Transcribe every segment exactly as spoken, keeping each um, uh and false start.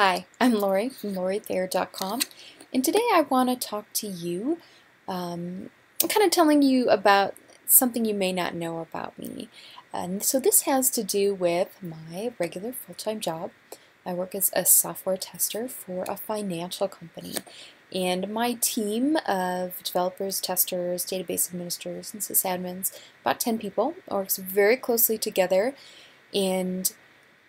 Hi, I'm Lori from Lori Thayer dot com, and today I want to talk to you, um, kind of telling you about something you may not know about me. And so this has to do with my regular full-time job. I work as a software tester for a financial company, and my team of developers, testers, database administrators, and sysadmins, about ten people, works very closely together, and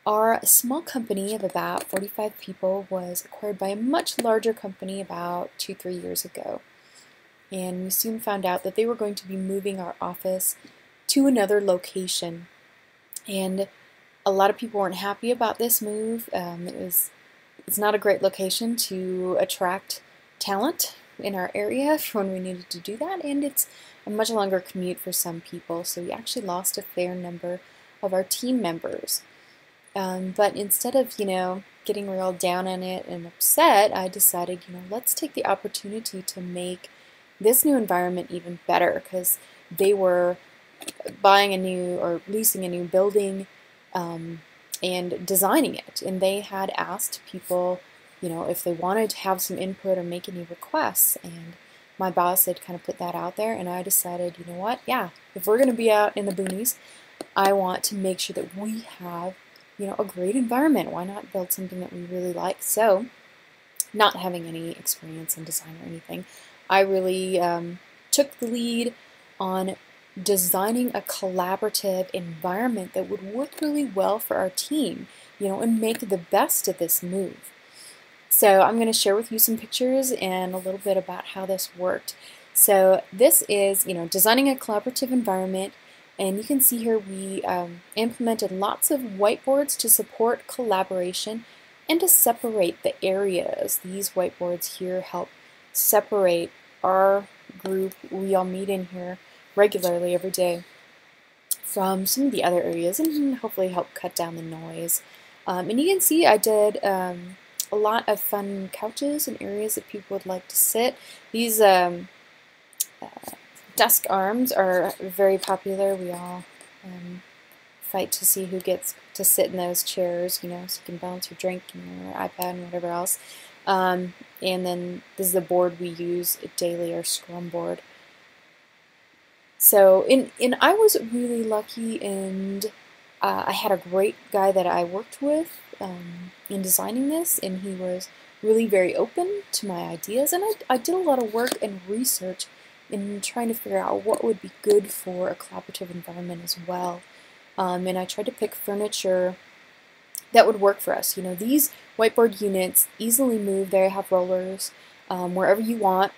our small company of about forty-five people was acquired by a much larger company about two, three years ago. And we soon found out that they were going to be moving our office to another location. And a lot of people weren't happy about this move. Um, it was, it's not a great location to attract talent in our area for when we needed to do that. And it's a much longer commute for some people. So we actually lost a fair number of our team members. Um, but instead of, you know, getting real down on it and upset, I decided, you know, let's take the opportunity to make this new environment even better, because they were buying a new or leasing a new building um, and designing it. And they had asked people, you know, if they wanted to have some input or make any requests. And my boss had kind of put that out there, and I decided, you know what, yeah, if we're going to be out in the boonies, I want to make sure that we have, you know, a great environment. Why not build something that we really like? So, not having any experience in design or anything, I really um, took the lead on designing a collaborative environment that would work really well for our team, you know, and make the best of this move. So I'm going to share with you some pictures and a little bit about how this worked. So this is, you know, designing a collaborative environment. And you can see here we um, implemented lots of whiteboards to support collaboration and to separate the areas. These whiteboards here help separate our group, we all meet in here regularly every day, from some of the other areas, and hopefully help cut down the noise. Um, and you can see I did um, a lot of fun couches and areas that people would like to sit. These um, uh, desk arms are very popular. We all um, fight to see who gets to sit in those chairs, you know, so you can balance your drink and your iPad and whatever else. Um, and then this is the board we use daily, our Scrum board. So, and, and I was really lucky, and uh, I had a great guy that I worked with um, in designing this, and he was really very open to my ideas, and I, I did a lot of work and research in trying to figure out what would be good for a collaborative environment as well. Um, and I tried to pick furniture that would work for us. You know, these whiteboard units easily move. They have rollers um, wherever you want,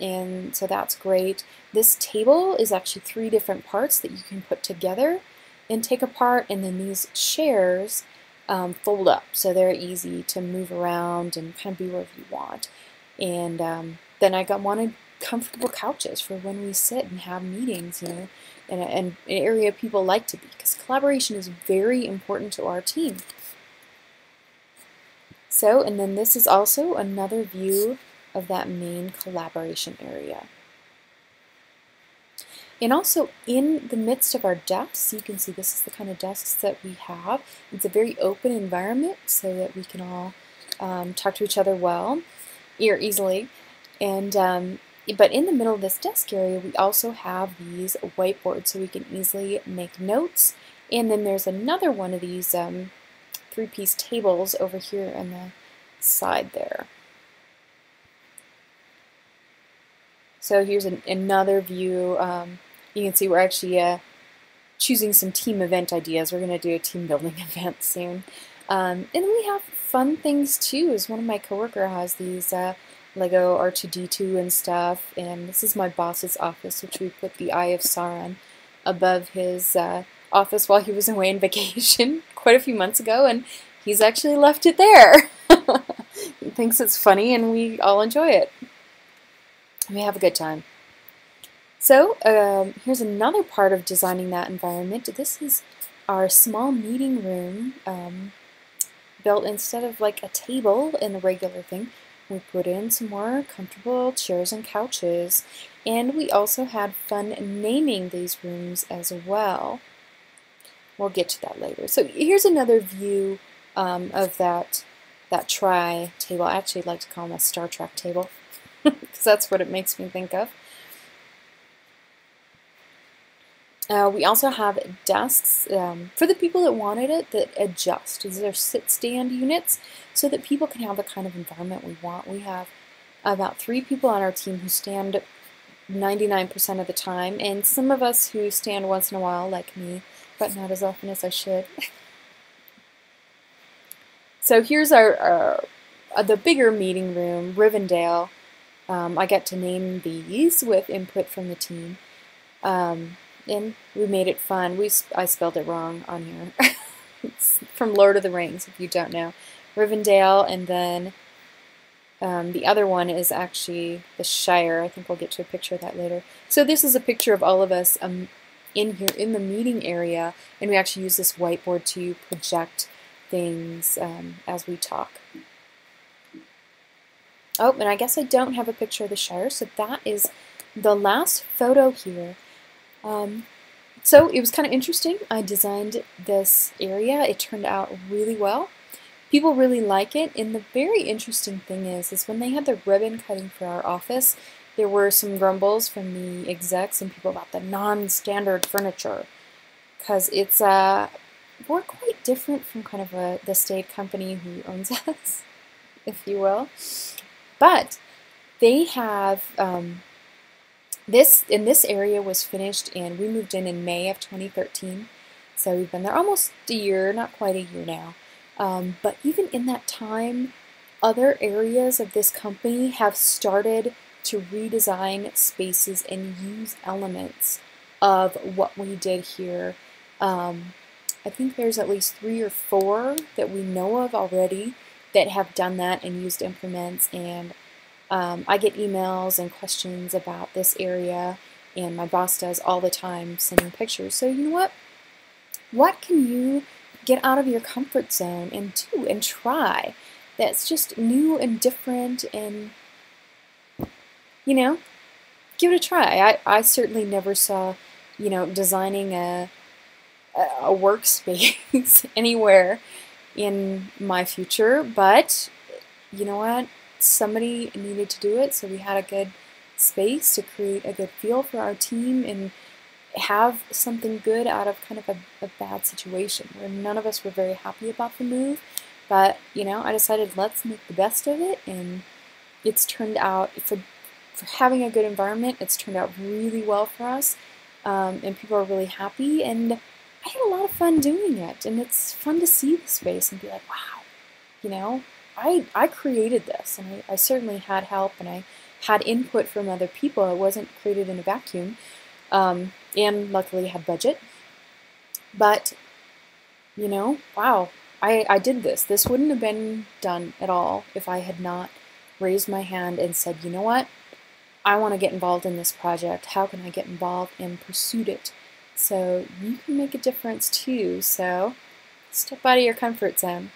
and so that's great. This table is actually three different parts that you can put together and take apart, and then these chairs um, fold up, so they're easy to move around and kind of be wherever you want. And um, then I got wanted comfortable couches for when we sit and have meetings, you know, and, and an area people like to be, because collaboration is very important to our team. So, and then this is also another view of that main collaboration area. And also in the midst of our desks, you can see this is the kind of desks that we have. It's a very open environment so that we can all um, talk to each other well, or easily, and um, but in the middle of this desk area, we also have these whiteboards, so we can easily make notes. And then there's another one of these um, three-piece tables over here on the side there. So here's an, another view. Um, you can see we're actually uh, choosing some team event ideas. We're going to do a team building event soon. Um, and we have fun things too. As one of my coworker has these Uh, Lego R two D two and stuff, and this is my boss's office, which we put the Eye of Sauron above his uh, office while he was away on vacation quite a few months ago, and he's actually left it there. He thinks it's funny, and we all enjoy it. We have a good time. So um, here's another part of designing that environment. This is our small meeting room, um, built instead of like a table in the regular thing. We put in some more comfortable chairs and couches, and we also had fun naming these rooms as well. We'll get to that later. So here's another view um, of that that tri table. I actually like to call them a Star Trek table because that's what it makes me think of. Uh, we also have desks um, for the people that wanted it that adjust. These are sit-stand units so that people can have the kind of environment we want. We have about three people on our team who stand ninety-nine percent of the time, and some of us who stand once in a while, like me, but not as often as I should. So here's our, our uh, the bigger meeting room, Rivendale. Um, I got to name these with input from the team. Um, And we made it fun. We I spelled it wrong on here. It's from Lord of the Rings, if you don't know. Rivendale, and then um, the other one is actually the Shire. I think we'll get to a picture of that later. So this is a picture of all of us um, in here in the meeting area, and we actually use this whiteboard to project things um, as we talk. Oh, and I guess I don't have a picture of the Shire, so that is the last photo here. Um, so it was kind of interesting. I designed this area. It turned out really well. People really like it. And the very interesting thing is, is when they had the ribbon cutting for our office, there were some grumbles from the execs and people about the non-standard furniture, because it's uh, we're quite different from kind of a, the state company who owns us, if you will. But they have. Um, This in this area was finished, and we moved in in May of twenty thirteen, so we've been there almost a year, not quite a year now. Um, but even in that time, other areas of this company have started to redesign spaces and use elements of what we did here. Um, I think there's at least three or four that we know of already that have done that and used implements, and Um, I get emails and questions about this area, and my boss does all the time, sending pictures. So you know what? What can you get out of your comfort zone and do and try that's just new and different, and, you know, give it a try. I, I certainly never saw, you know, designing a, a workspace anywhere in my future, but you know what? Somebody needed to do it, so we had a good space to create a good feel for our team and have something good out of kind of a, a bad situation where none of us were very happy about the move. But, you know, I decided let's make the best of it, and it's turned out, for, for having a good environment, it's turned out really well for us, um, and people are really happy, and I had a lot of fun doing it, and it's fun to see the space and be like, wow, you know, I, I created this, and I, I certainly had help, and I had input from other people. It wasn't created in a vacuum, um, and luckily had budget. But, you know, wow, I, I did this. This wouldn't have been done at all if I had not raised my hand and said, you know what, I want to get involved in this project. How can I get involved? And pursued it. So you can make a difference too. So step out of your comfort zone.